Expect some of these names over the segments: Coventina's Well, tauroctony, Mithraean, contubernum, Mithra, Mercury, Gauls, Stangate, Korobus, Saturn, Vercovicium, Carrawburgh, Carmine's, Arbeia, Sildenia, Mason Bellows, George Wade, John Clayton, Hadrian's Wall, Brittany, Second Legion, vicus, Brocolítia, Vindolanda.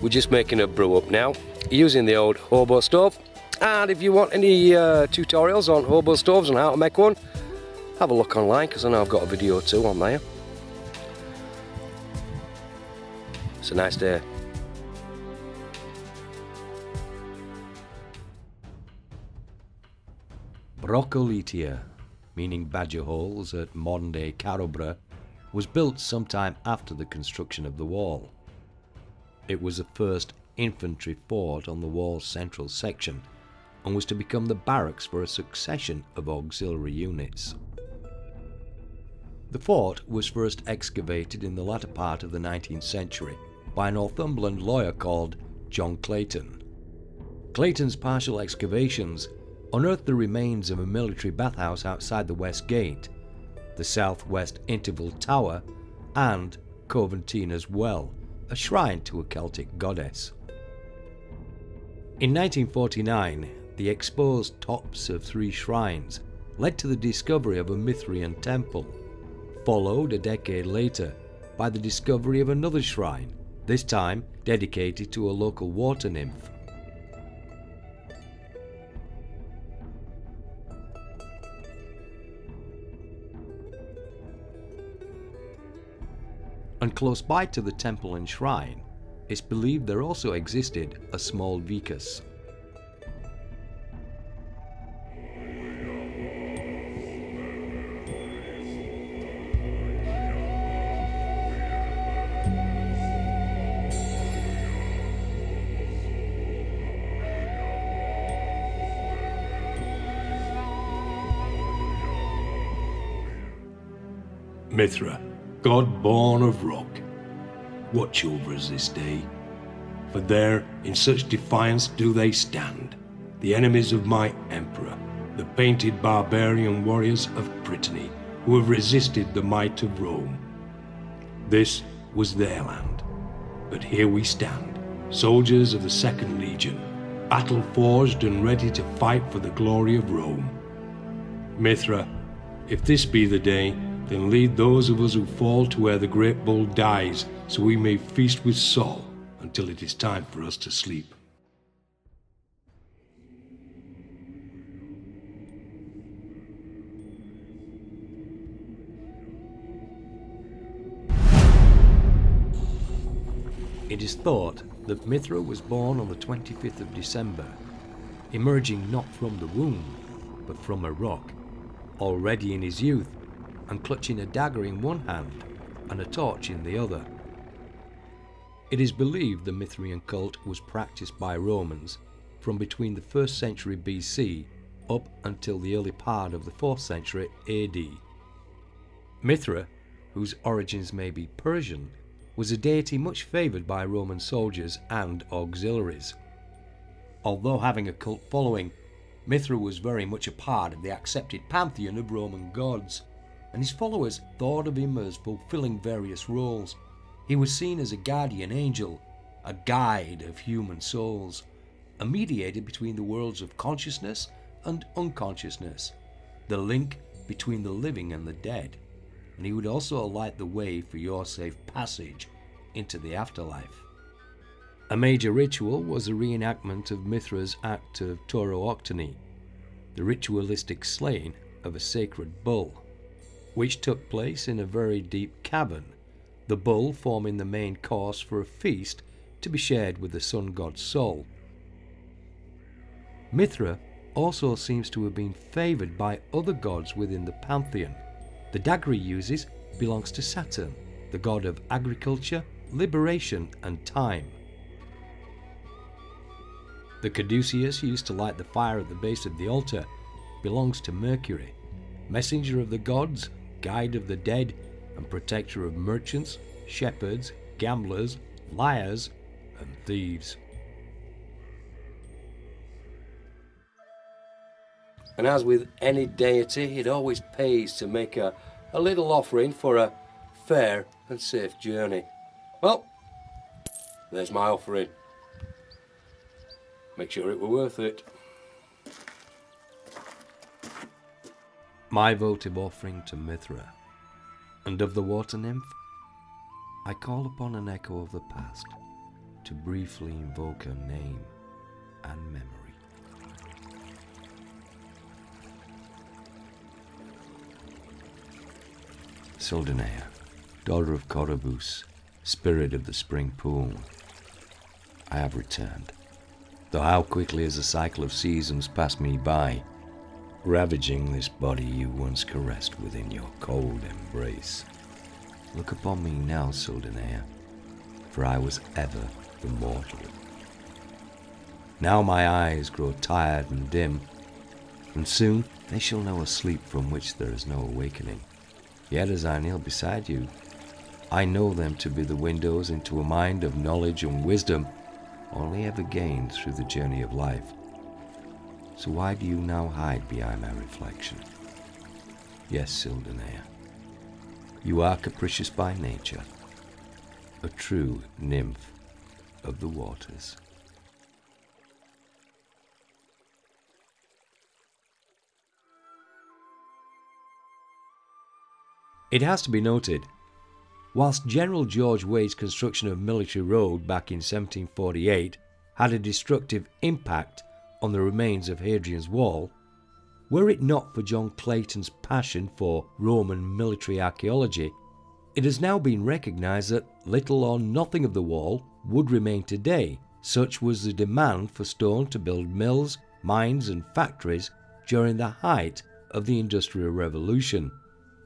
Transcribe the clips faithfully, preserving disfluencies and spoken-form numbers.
We're just making a brew up now using the old hobo stove. And if you want any uh, tutorials on hobo stoves and how to make one, have a look online, because I know I've got a video or two on there. It's a nice day. Brocolítia, meaning badger holes at modern-day Carrawburgh, was built sometime after the construction of the wall. It was the first infantry fort on the wall's central section and was to become the barracks for a succession of auxiliary units. The fort was first excavated in the latter part of the nineteenth century by a Northumberland lawyer called John Clayton. Clayton's partial excavations unearthed the remains of a military bathhouse outside the west gate, the southwest interval tower, and Coventina's Well, a shrine to a Celtic goddess. In nineteen forty-nine, the exposed tops of three shrines led to the discovery of a Mithraean temple, followed a decade later by the discovery of another shrine, this time dedicated to a local water nymph. And close by to the temple and shrine, it's believed there also existed a small vicus. Mithra, god born of rock, watch over us this day, for there in such defiance do they stand, the enemies of my emperor, the painted barbarian warriors of Brittany, who have resisted the might of Rome. This was their land, but here we stand, soldiers of the Second Legion, battle forged and ready to fight for the glory of Rome. Mithra, if this be the day, then lead those of us who fall to where the great bull dies, so we may feast with Saul until it is time for us to sleep. It is thought that Mithra was born on the twenty-fifth of December, emerging not from the womb, but from a rock. Already in his youth, and clutching a dagger in one hand and a torch in the other. It is believed the Mithraean cult was practiced by Romans from between the first century B C up until the early part of the fourth century A D. Mithra, whose origins may be Persian, was a deity much favoured by Roman soldiers and auxiliaries. Although having a cult following, Mithra was very much a part of the accepted pantheon of Roman gods, and his followers thought of him as fulfilling various roles. He was seen as a guardian angel, a guide of human souls, a mediator between the worlds of consciousness and unconsciousness, the link between the living and the dead, and he would also light the way for your safe passage into the afterlife. A major ritual was a reenactment of Mithra's act of tauroctony, the ritualistic slaying of a sacred bull, which took place in a very deep cavern, the bull forming the main course for a feast to be shared with the sun god Sol. Mithra also seems to have been favoured by other gods within the pantheon. The dagger he uses belongs to Saturn, the god of agriculture, liberation and time. The caduceus used to light the fire at the base of the altar belongs to Mercury, messenger of the gods, guide of the dead, and protector of merchants, shepherds, gamblers, liars, and thieves. And as with any deity, it always pays to make a, a little offering for a fair and safe journey. Well, there's my offering. Make sure it were worth it. My votive offering to Mithra, and of the water nymph, I call upon an echo of the past to briefly invoke her name and memory. Sildenia, daughter of Korobus, spirit of the spring pool, I have returned, though how quickly has a cycle of seasons passed me by, ravaging this body you once caressed within your cold embrace. Look upon me now, Sildenia, for I was ever the mortal. Now my eyes grow tired and dim, and soon they shall know a sleep from which there is no awakening. Yet as I kneel beside you, I know them to be the windows into a mind of knowledge and wisdom only ever gained through the journey of life. So why do you now hide behind my reflection? Yes, Sildenia, you are capricious by nature, a true nymph of the waters. It has to be noted, whilst General George Wade's construction of Military Road back in seventeen forty-eight had a destructive impact on the remains of Hadrian's Wall, were it not for John Clayton's passion for Roman military archaeology, it has now been recognised that little or nothing of the wall would remain today, such was the demand for stone to build mills, mines and factories during the height of the Industrial Revolution.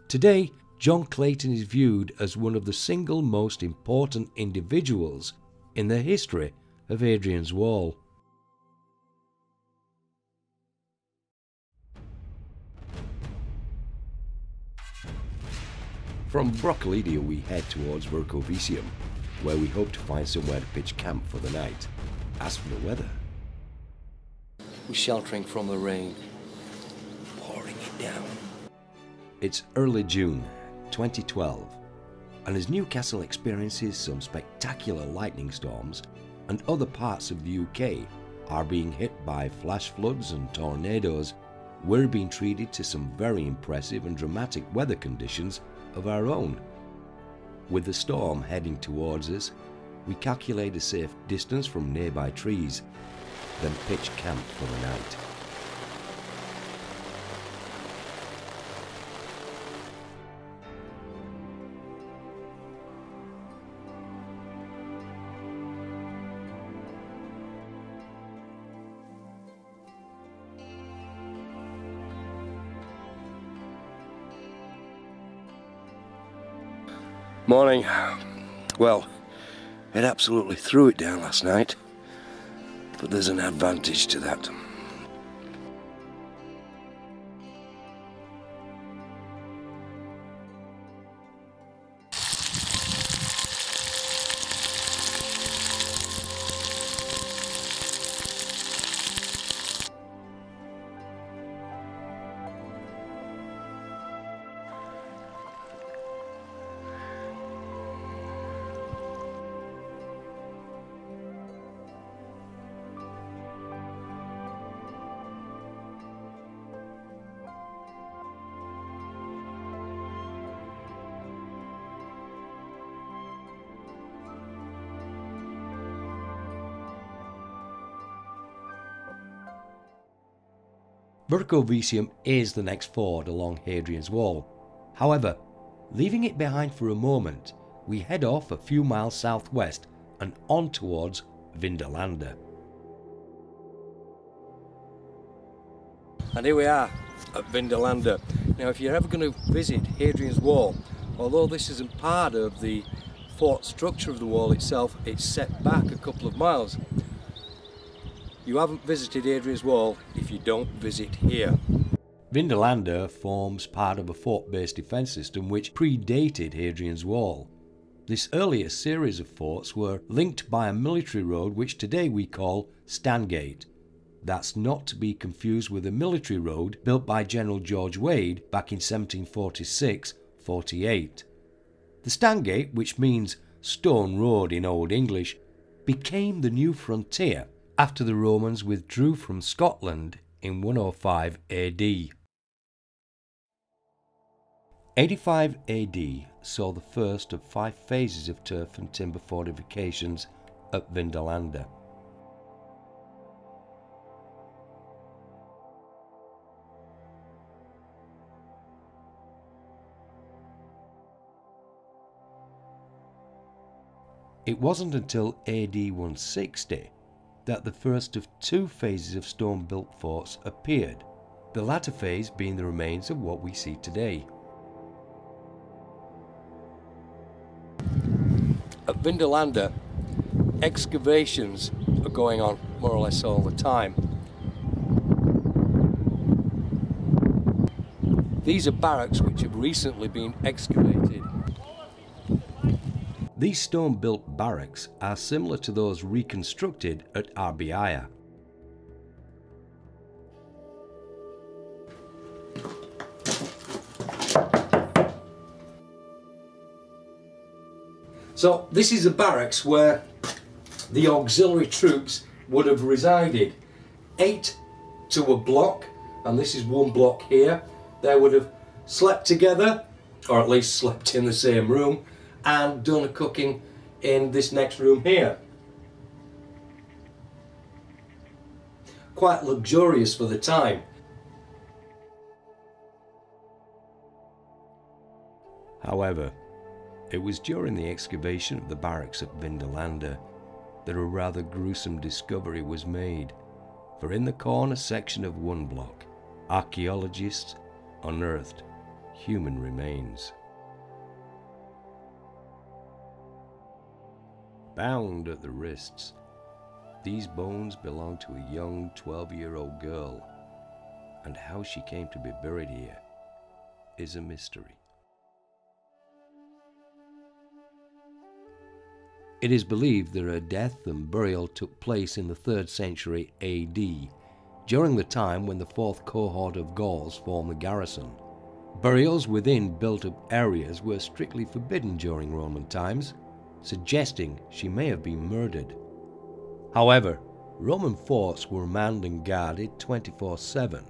Today, John Clayton is viewed as one of the single most important individuals in the history of Hadrian's Wall. From Brocolítia we head towards Vercovicium, where we hope to find somewhere to pitch camp for the night. As for the weather, we're sheltering from the rain, pouring it down. It's early June twenty twelve, and as Newcastle experiences some spectacular lightning storms and other parts of the U K are being hit by flash floods and tornadoes, we're being treated to some very impressive and dramatic weather conditions of our own. With the storm heading towards us, we calculate a safe distance from nearby trees, then pitch camp for the night. Morning. Well, it absolutely threw it down last night, but there's an advantage to that. Vercovicium is the next ford along Hadrian's Wall. However, leaving it behind for a moment, we head off a few miles southwest and on towards Vindolanda. And here we are at Vindolanda. Now, if you're ever going to visit Hadrian's Wall, although this isn't part of the fort structure of the wall itself, it's set back a couple of miles. You haven't visited Hadrian's Wall if you don't visit here. Vindolanda forms part of a fort-based defence system which predated Hadrian's Wall. This earlier series of forts were linked by a military road which today we call Stangate. That's not to be confused with a military road built by General George Wade back in seventeen forty-six forty-eight. The Stangate, which means stone road in Old English, became the new frontier after the Romans withdrew from Scotland in one oh five A D. eighty-five A D saw the first of five phases of turf and timber fortifications at Vindolanda. It wasn't until A D one sixty that the first of two phases of stone-built forts appeared, the latter phase being the remains of what we see today. At Vindolanda, excavations are going on more or less all the time. These are barracks which have recently been excavated. These stone-built barracks are similar to those reconstructed at Arbeia. So this is the barracks where the auxiliary troops would have resided. Eight to a block, and this is one block here. They would have slept together, or at least slept in the same room, and done a cooking in this next room here. Quite luxurious for the time. However, it was during the excavation of the barracks at Vindolanda that a rather gruesome discovery was made, for in the corner section of one block, archaeologists unearthed human remains. Bound at the wrists, these bones belong to a young twelve-year-old girl, and how she came to be buried here is a mystery. It is believed that her death and burial took place in the third century A D, during the time when the fourth cohort of Gauls formed the garrison. Burials within built-up areas were strictly forbidden during Roman times, suggesting she may have been murdered. However, Roman forts were manned and guarded twenty-four seven,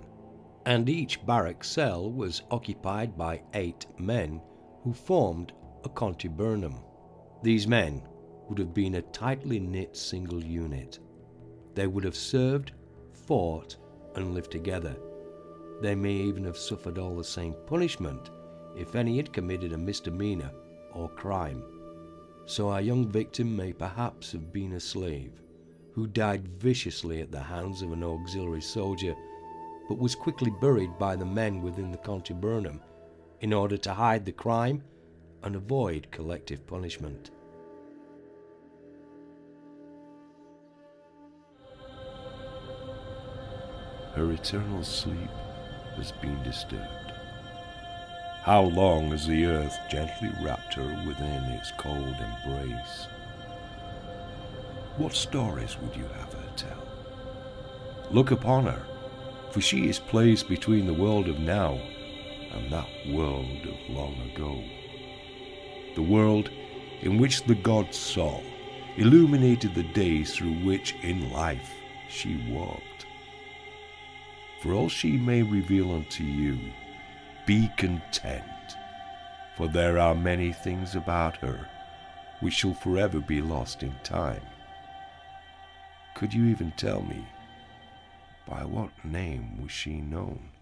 and each barrack cell was occupied by eight men who formed a contubernum. These men would have been a tightly knit single unit. They would have served, fought, and lived together. They may even have suffered all the same punishment if any had committed a misdemeanor or crime. So our young victim may perhaps have been a slave, who died viciously at the hands of an auxiliary soldier, but was quickly buried by the men within the contubernum in order to hide the crime and avoid collective punishment. Her eternal sleep has been disturbed. How long has the earth gently wrapped her within its cold embrace? What stories would you have her tell? Look upon her, for she is placed between the world of now and that world of long ago. The world in which the gods saw, illuminated the days through which in life she walked. For all she may reveal unto you, be content, for there are many things about her which shall forever be lost in time. Could you even tell me by what name was she known?